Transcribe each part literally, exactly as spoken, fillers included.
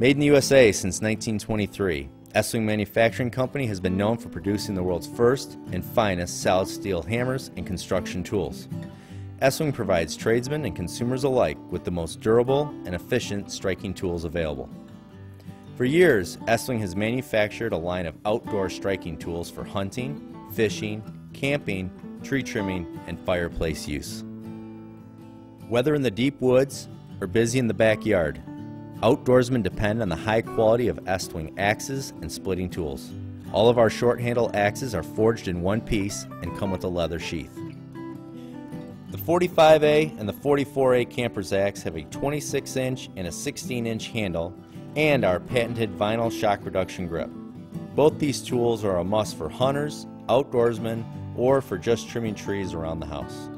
Made in the U S A since nineteen twenty-three, Estwing Manufacturing Company has been known for producing the world's first and finest solid steel hammers and construction tools. Estwing provides tradesmen and consumers alike with the most durable and efficient striking tools available. For years, Estwing has manufactured a line of outdoor striking tools for hunting, fishing, camping, tree trimming, and fireplace use. Whether in the deep woods or busy in the backyard, outdoorsmen depend on the high quality of Estwing axes and splitting tools. All of our short handle axes are forged in one piece and come with a leather sheath. The forty-five A and the forty-four A camper's axe have a twenty-six inch and a sixteen inch handle and our patented vinyl shock reduction grip. Both these tools are a must for hunters, outdoorsmen, or for just trimming trees around the house.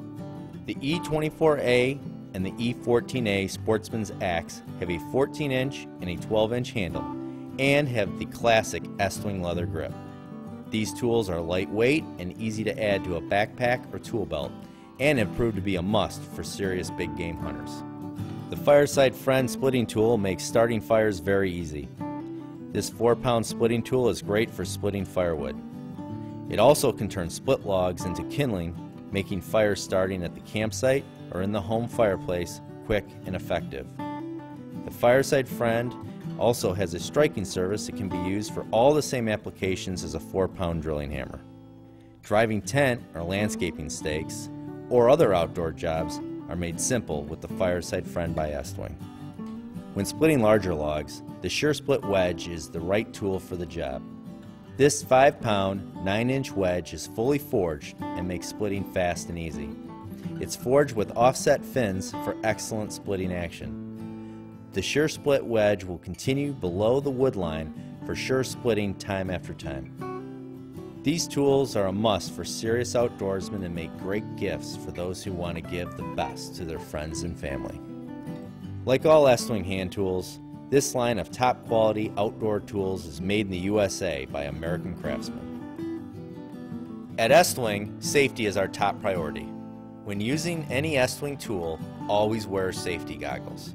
The E twenty-four A and the E fourteen A Sportsman's Axe have a fourteen inch and a twelve inch handle and have the classic Estwing leather grip. These tools are lightweight and easy to add to a backpack or tool belt and have proved to be a must for serious big game hunters. The Fireside Friend splitting tool makes starting fires very easy. This four pound splitting tool is great for splitting firewood. It also can turn split logs into kindling, making fire starting at the campsite or in the home fireplace quick and effective. The Fireside Friend also has a striking service that can be used for all the same applications as a four pound drilling hammer. Driving tent or landscaping stakes or other outdoor jobs are made simple with the Fireside Friend by Estwing. When splitting larger logs, the SureSplit wedge is the right tool for the job. This five pound, nine inch wedge is fully forged and makes splitting fast and easy. It's forged with offset fins for excellent splitting action. The SureSplit wedge will continue below the wood line for sure splitting time after time. These tools are a must for serious outdoorsmen and make great gifts for those who want to give the best to their friends and family. Like all Estwing hand tools, this line of top quality outdoor tools is made in the U S A by American craftsmen. At Estwing, safety is our top priority. When using any Estwing tool, always wear safety goggles.